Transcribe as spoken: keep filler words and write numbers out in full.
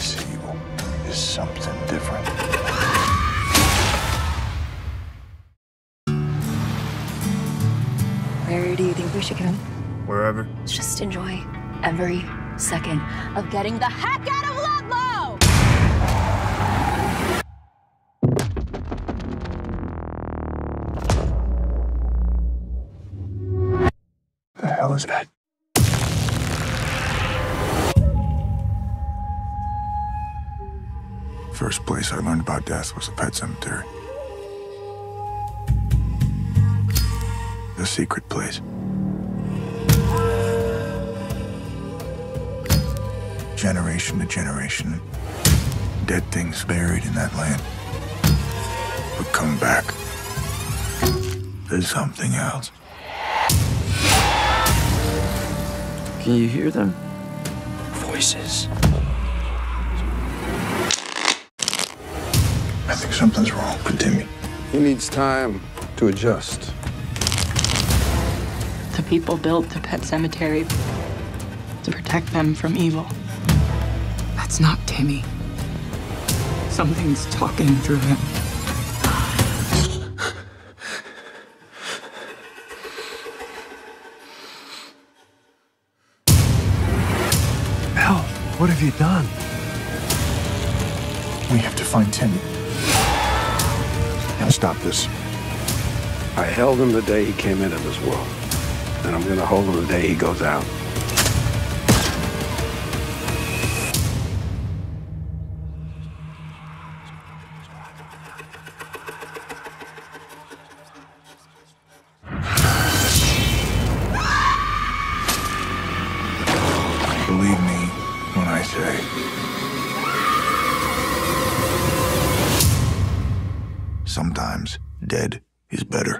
This evil is something different. Where do you think we should go? Wherever. Let's just enjoy every second of getting the heck out of Ludlow! The hell is that? First place I learned about death was a pet cemetery. The secret place. Generation to generation, dead things buried in that land would come back. There's something else. Can you hear them? Voices. I think something's wrong with Timmy. He needs time to adjust. The people built the pet cemetery to protect them from evil. That's not Timmy. Something's talking through him. Al, what have you done? We have to find Timmy. Stop this. I held him the day he came into this world, and I'm gonna hold him the day he goes out. Believe me when I say, sometimes dead is better.